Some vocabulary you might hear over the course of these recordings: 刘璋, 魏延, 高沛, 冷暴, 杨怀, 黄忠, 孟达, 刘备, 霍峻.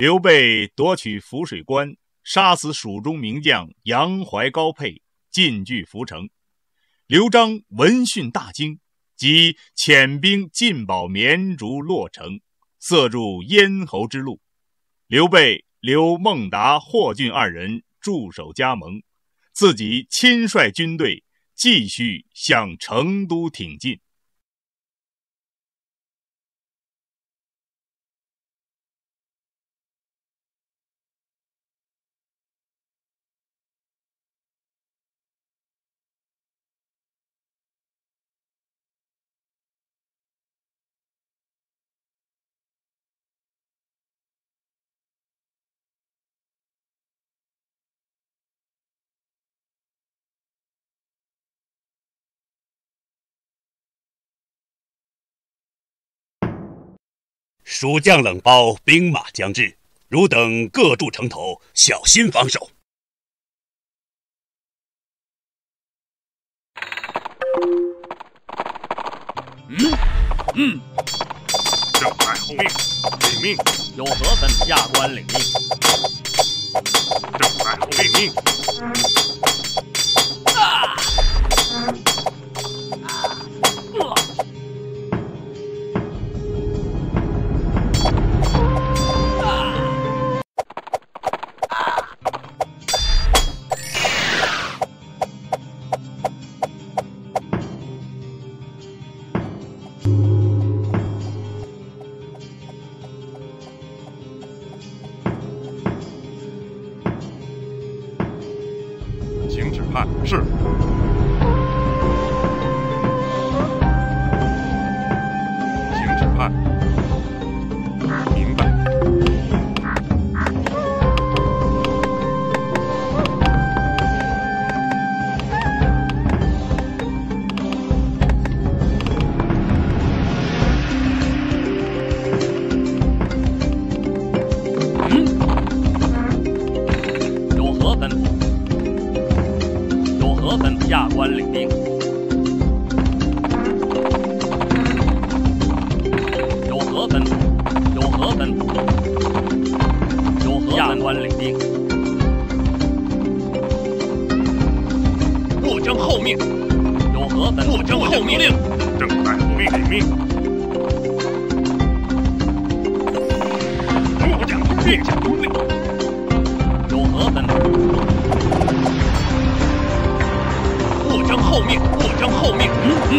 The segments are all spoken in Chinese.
刘备夺取涪水关，杀死蜀中名将杨怀、高沛，进据涪城。刘璋闻讯大惊，即遣兵进保绵竹、洛城，塞住咽喉之路。刘备留孟达、霍峻二人驻守加盟，自己亲率军队继续向成都挺进。蜀将冷暴，兵马将至，汝等各筑城头，小心防守。小太后命，领命。有何吩咐？下官领命。小太后命令。请指派。是。请指派。明白。有何吩咐？下官领命。有何吩咐？有何吩咐？有何？下官领命。不争后命。有何吩咐？不争后命。正太后命，领命。部将殿下遵令。有何吩咐？后命，不争后命。不争后命，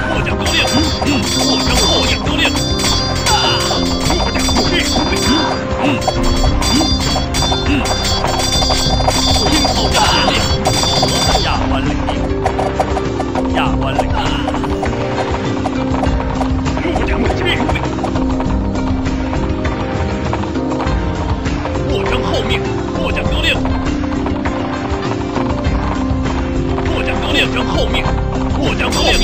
不讲得令。不争后命得令。不讲不令。因后得令。下官领命。下官领命。不讲不令。不争后命，不讲得令。不争后命，不争后命。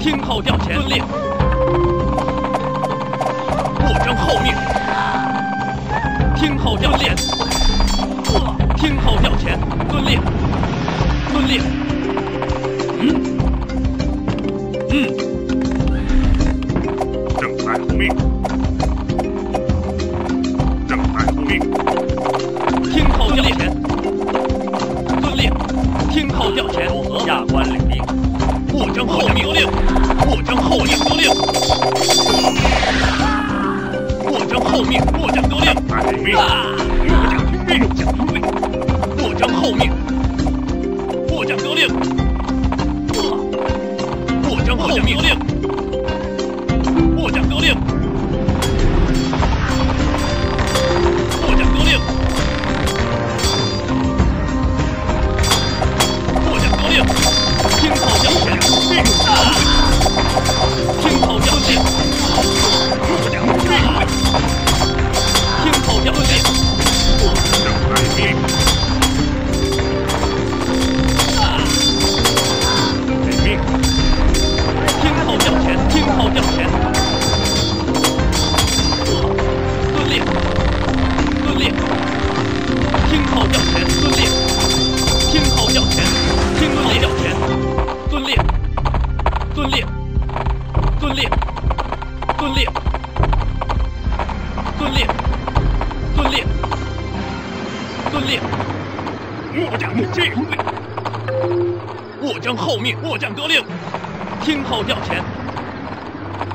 听候将军令，听候将军遵令。听候调遣遵令。不争后命，听候调遣，听候调遣遵令，遵令。正太后命。调遣，下官领命。不争后命，不争后命得令。不争后命，不讲得令。不讲听命，讲听令。不争后命，不讲得令。不争后命，不讲得令。不讲得令。听候调遣，听候调遣。命末将得令，听候调遣。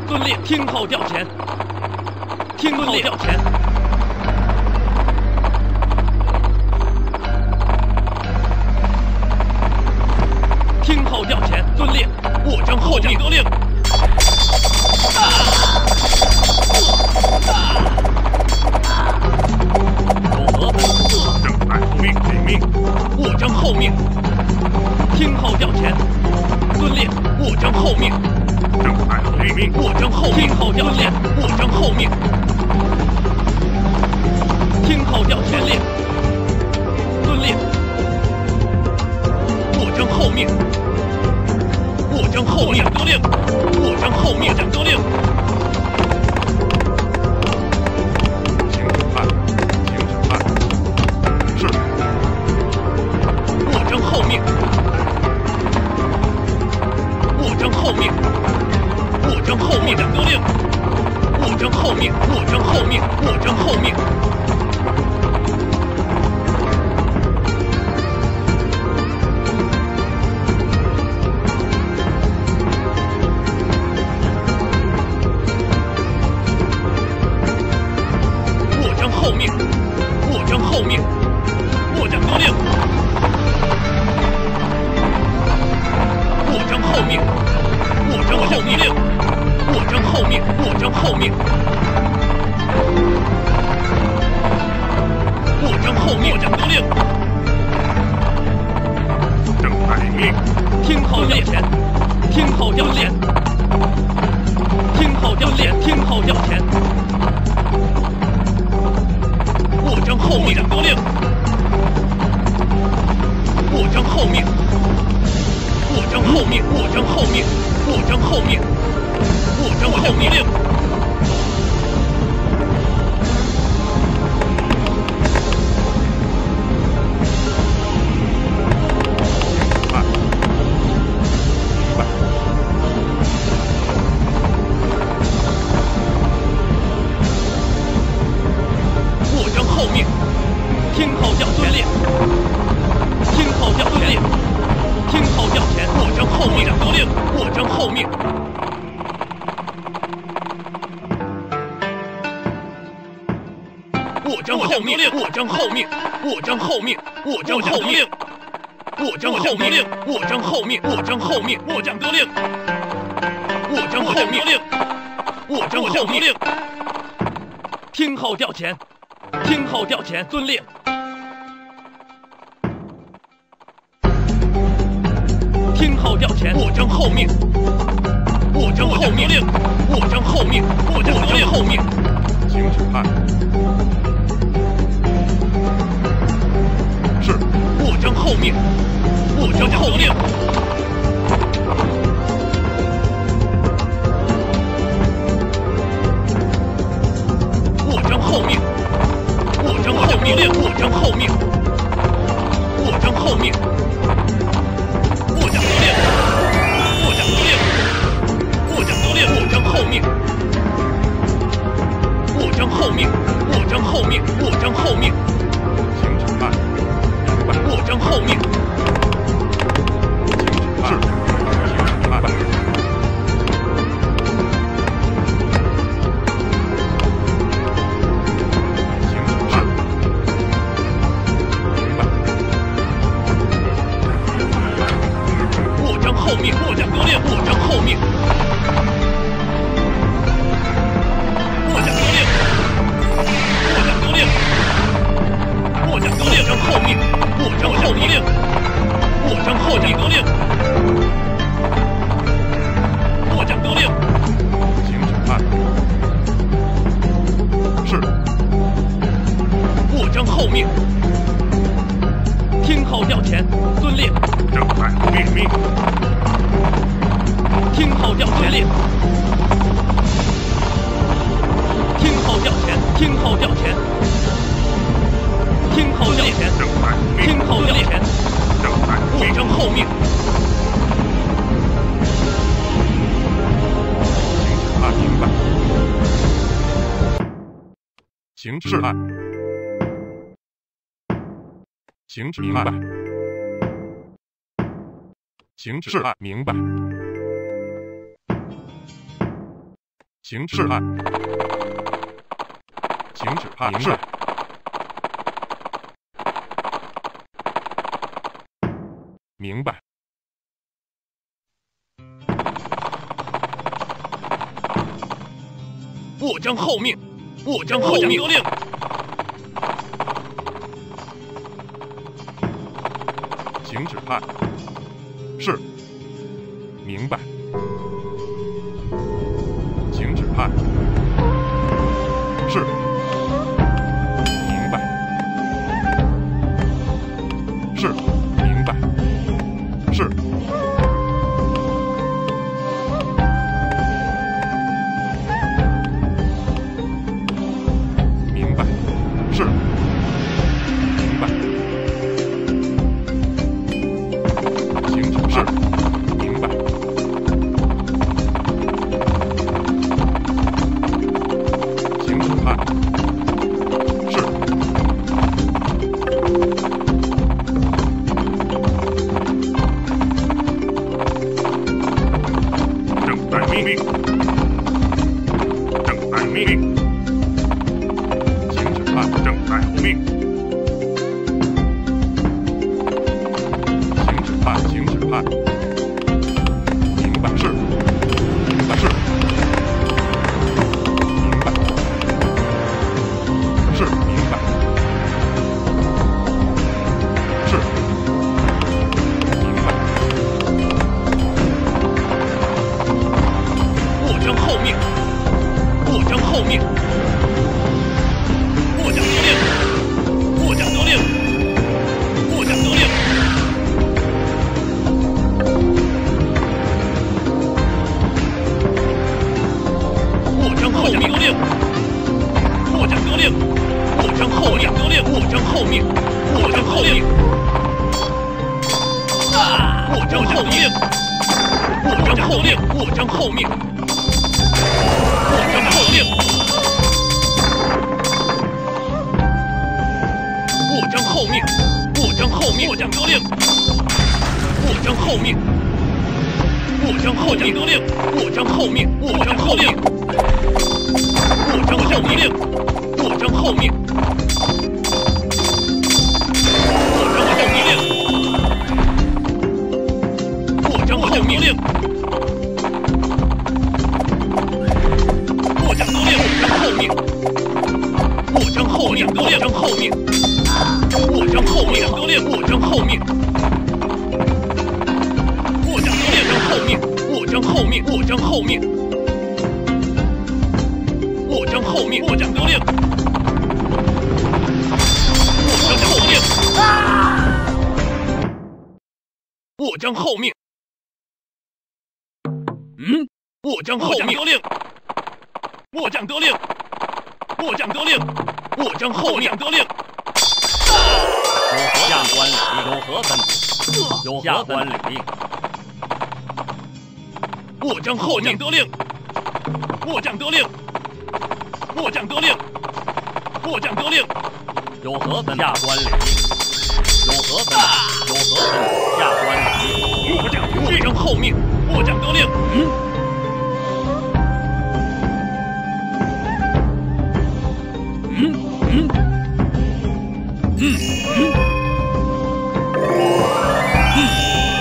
遵令，听候调遣。听候调遣。听候调遣。遵令，末将候命得令。奏和，正派候命，领命。末将候命。 听候调遣，遵令，末将候命。正派领命，末将候命。听候调遣，末将候命。听候调遣，令，遵令，末将候命。末将候命，得令。末将候命，将得令。请审判，请审判。是。末将候命。 末将候命，末将候命，将得令。末将候命，末将候命，末将候命。末将候命，末将候命，末将得令。末将候命。 末将候命令，末将候命，末将候命，末将候命，将得令。正派领命，听候调遣，听候调遣，听候调遣，听候调遣。末将候命，将得令。末将候命，末将候命，末将候命。 末将候命，末将候命令。末将候命，听候调遣令，听候调遣令。 听候调遣，末将候命，得令，末将候命。末将候命，末将候命，末将候命，末将候命，末将候命，末将候命，末将候命，末将得令，末将候命令，末将候命令。听候调遣，听候调遣，遵令。 听候调遣，末将候命，末将候命令，末将候命，末将得令候命，请审判。是，末将候命，末将候令，末将候命，末将候命令，末将候命，末将候命。 候命，末将候命，末将候命，末将候命，请审判。末将候命，请审判。是，末将候命，末将得令，末将候命。 行止明白，行止明白，情治案，明白？情治案，情治案，明白？ 明白。我将候命，我将候命。得令。请指派。是。明白。请指派。是。 是。明白。是。明白。请指示。明白。请指派。是。 命令，等待命令，请指派，等待候命，请指派，请指派，明白是，明白是，明白是，明白是，明白。 后面，我将得令，我将得令，我将得令，我将后面得令，我将得令，我将后面得令，我将后面，我将后面，我将后面，我将后面，我将后面。 我将候命，我将候命，我将得令，我将候命，我将候命得令，我将候命，我将候令，我将候命令，我将候命，我将候命令，我将候命令。 我将得令，我将候命。我将候命得令，我将候命。我将得令，后命。我将候命，我将候命。我将候命，我将得令。我将候命。我将候命。嗯，我将候命得令。我将得令。我将得令。 我将候命得令。有何官吏？有何吩咐？有何官吏？我将候命得令。我将得令。我将得令。我将得令。有何吩咐？下官领命。有何吩咐？有何吩咐？下官领命。我将候命。我将得令。嗯。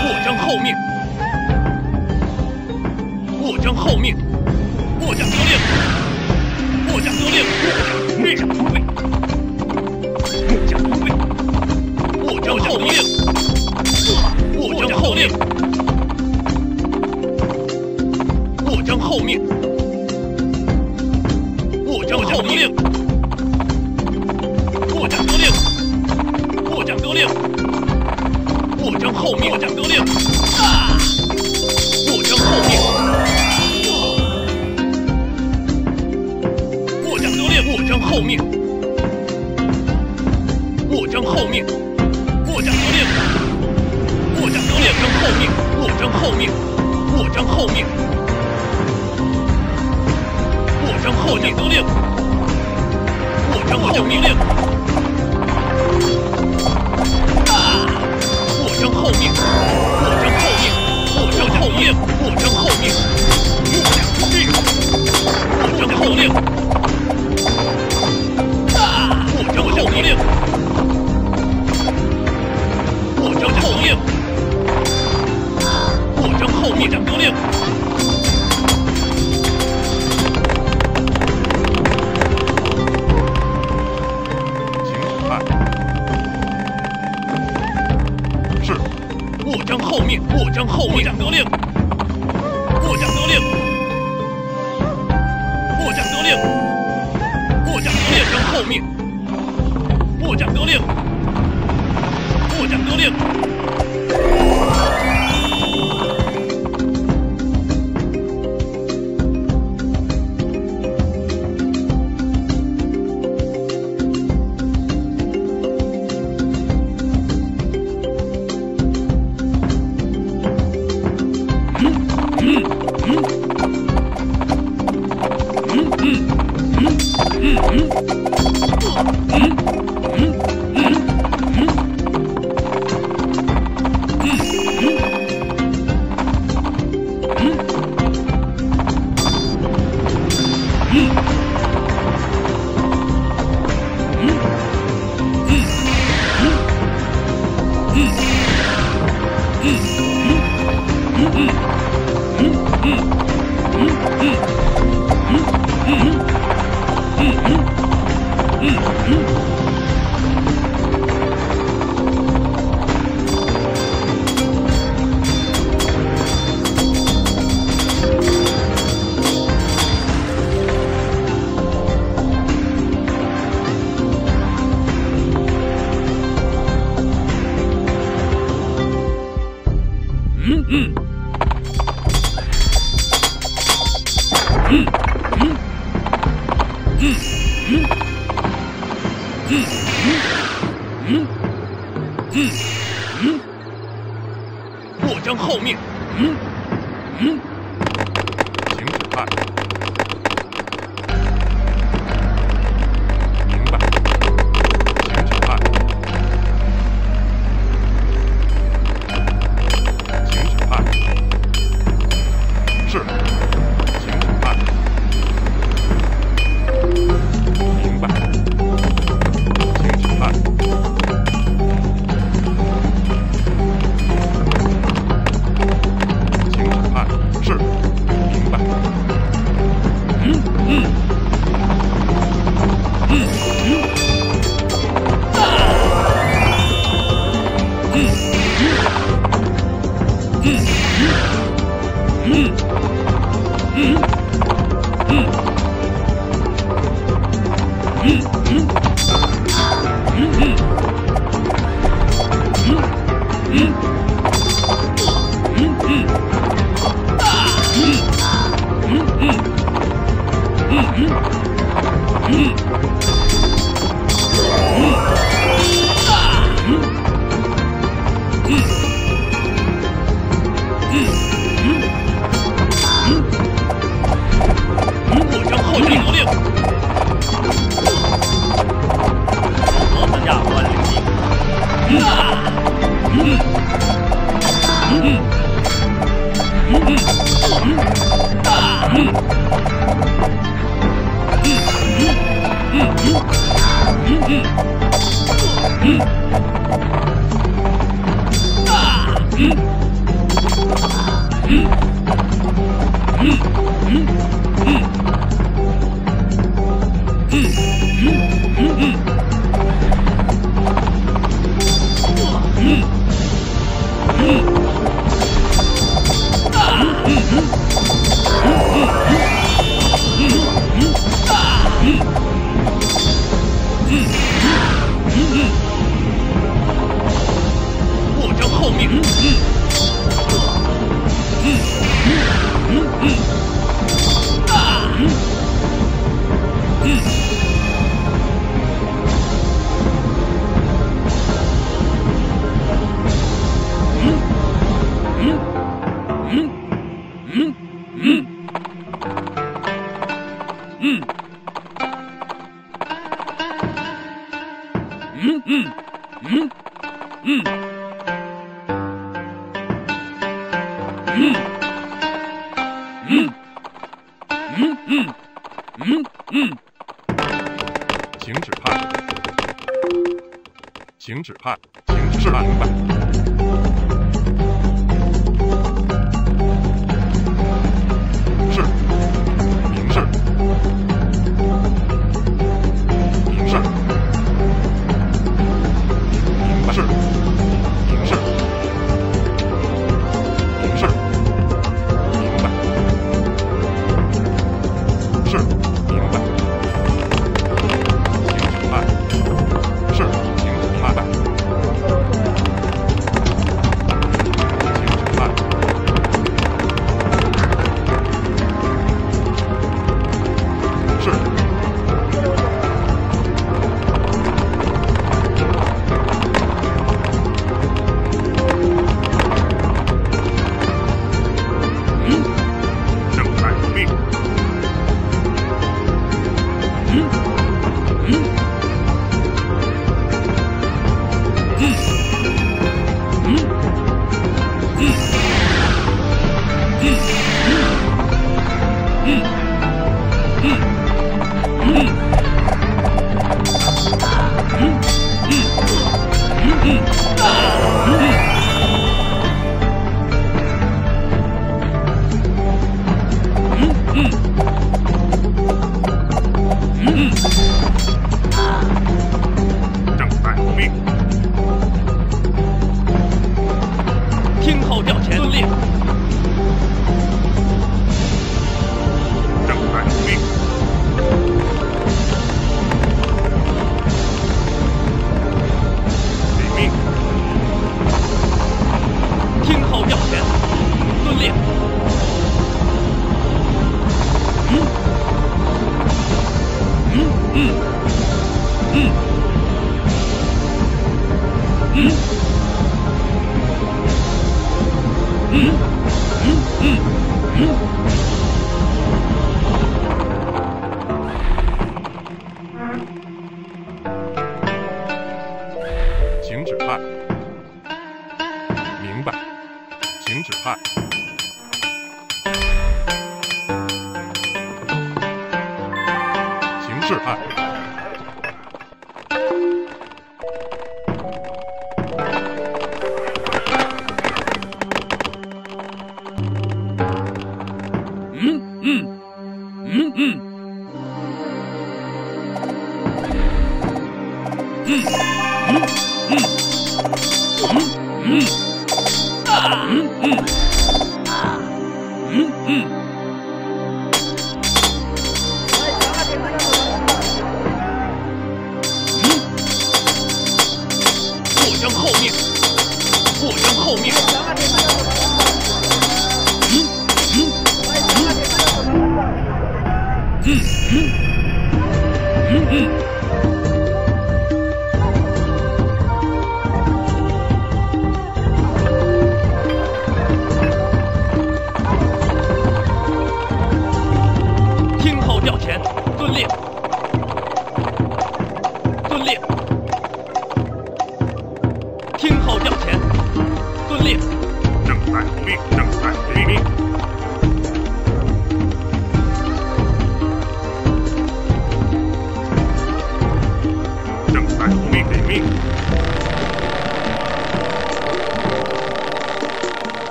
我将候命，我将候命，我将得令，我将得令，我将通背，我将通背，我将候命，我将候令，我将候命，我将候令。 我将候命，我将得令。我将候命，我将得令。我将候命，我将候命，我将得令。我将得令，将候命，我将候命，我将候命，我将候命得令，我将候命令。 我将候命，我将候命。长候命。部长得令。将候命。部长得令。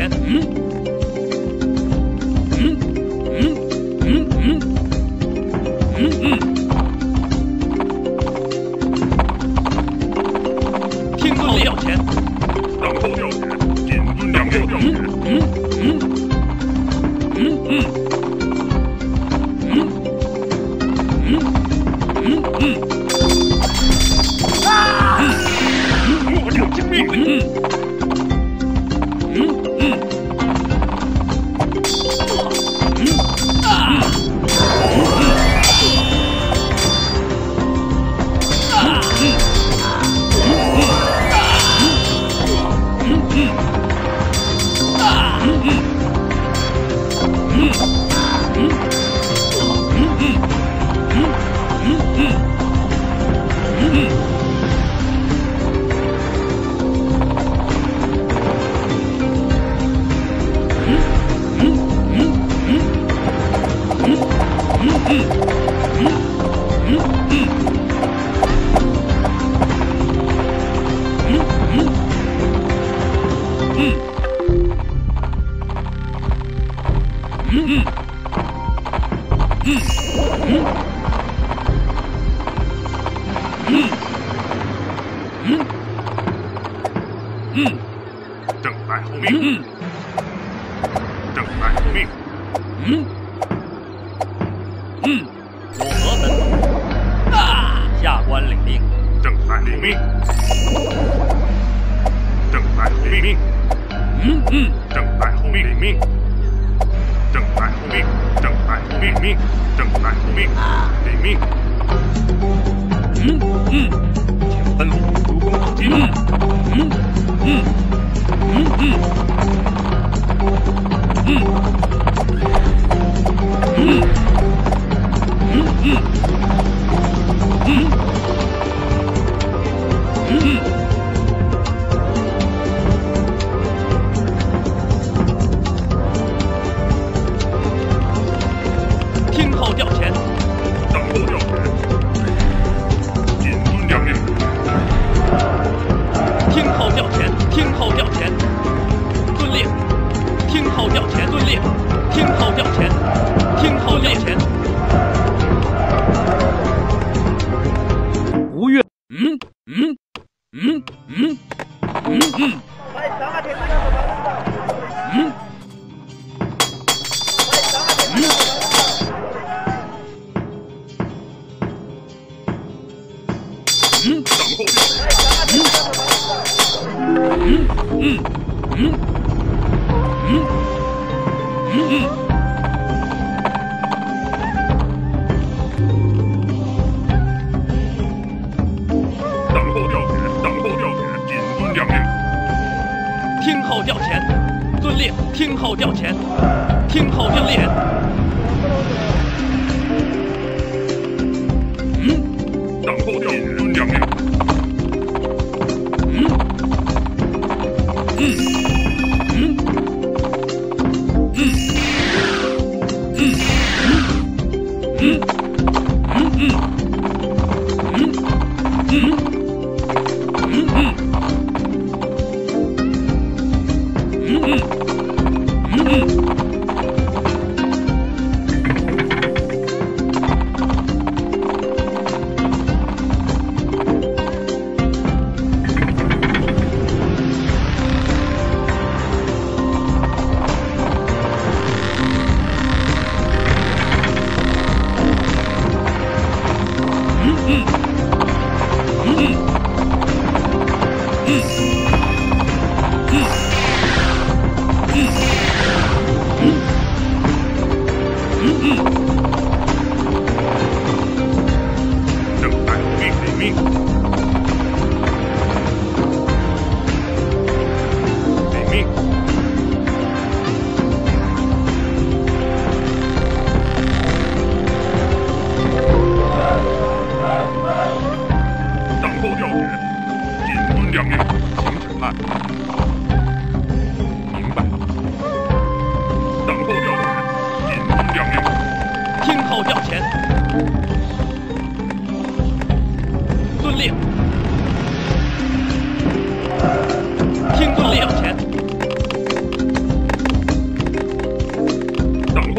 钱。天尊也要钱，当头要钱，天尊两要钱。我有精力。正在候命。正在候命。我何等？下官领命。正在候命。正在候命。正在候命。领命。正在候命。正在候命。领命。正在候命。领命。请吩咐主公放金。听候调遣，等候调遣，谨遵将令。听候调遣，听候调遣，遵令。听候调遣，遵令。听候调遣，听候调遣。吴越，听候调遣，遵令。听候调遣，听候遵令。等候调遣，遵令。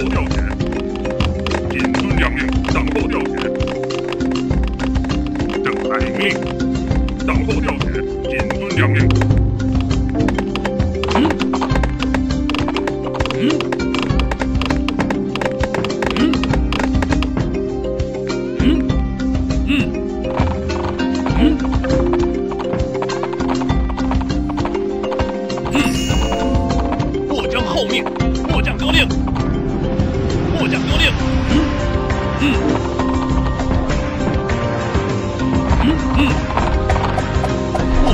后调遣，引遵将令，党后调遣；正采营令，党后调遣，引遵将令。末将候命，末将得令。 末将得令。末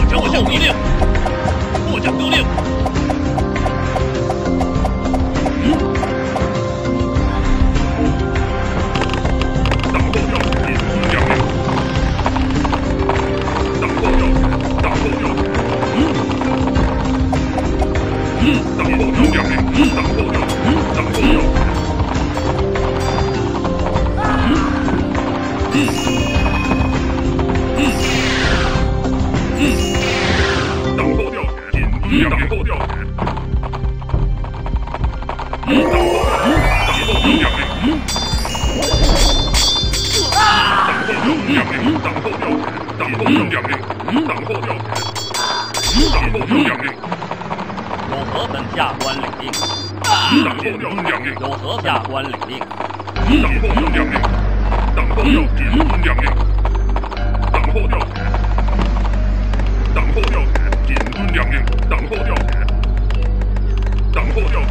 将得令。末将得令。党后调遣，引遵将令。党后调遣，党后调遣。党后调将令，党后调遣，党后调遣。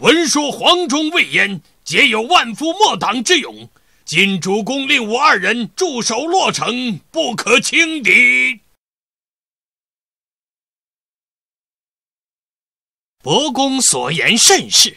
闻说黄忠魏延皆有万夫莫挡之勇，今主公令我二人驻守洛城，不可轻敌。 伯公所言甚是。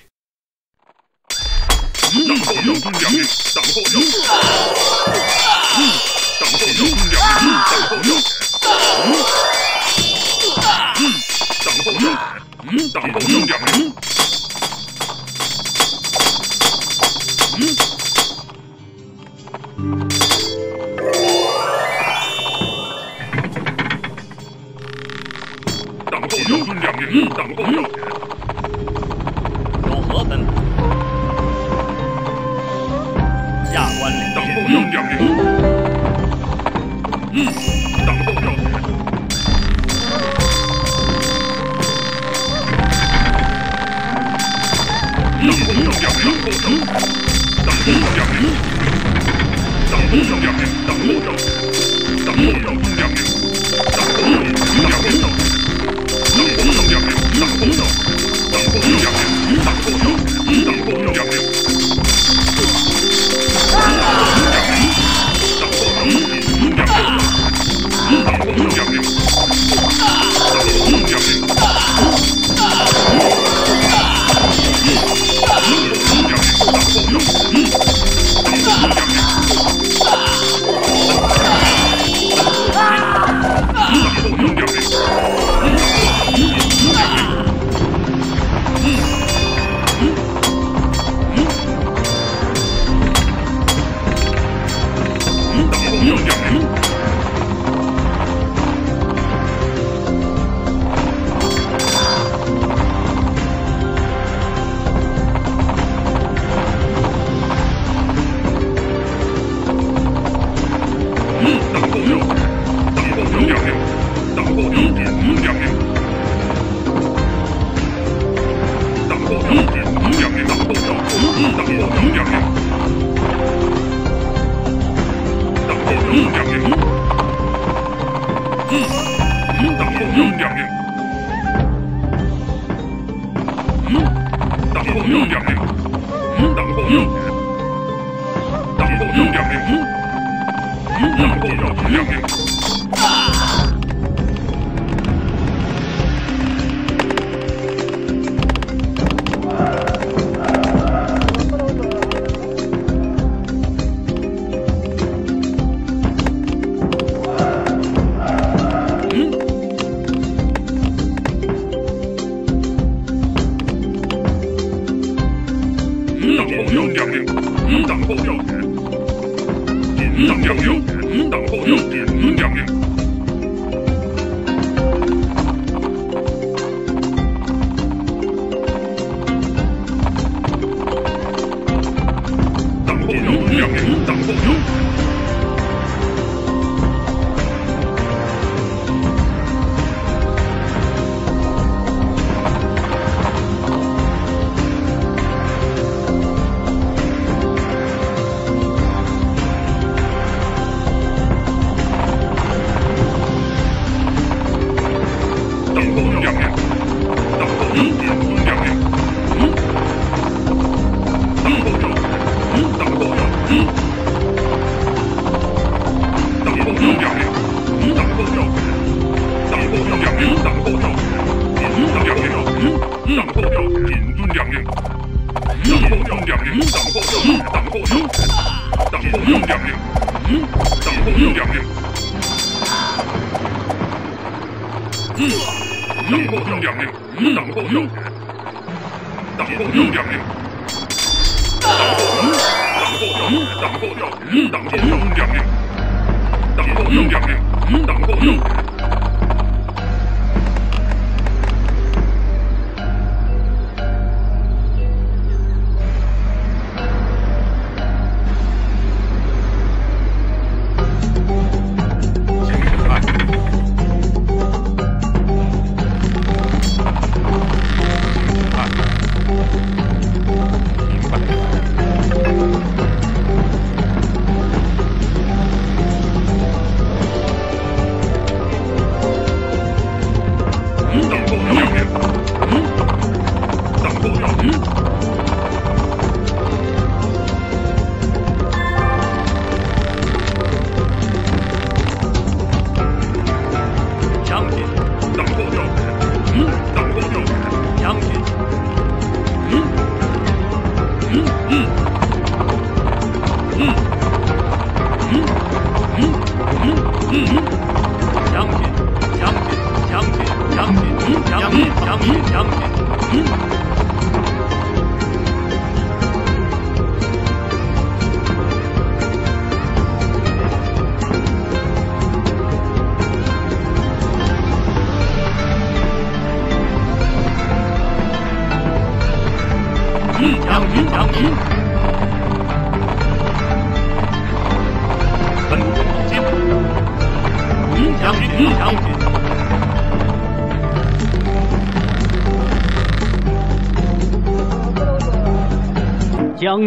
将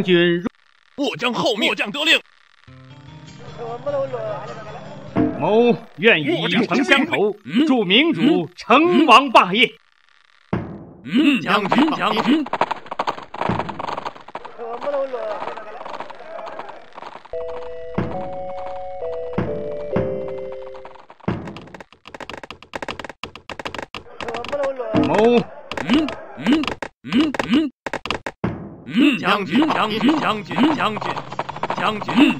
军，末将后命，末将得令。某愿以一城相投，助明主成王霸业。将军，将军。某。 将军。将军。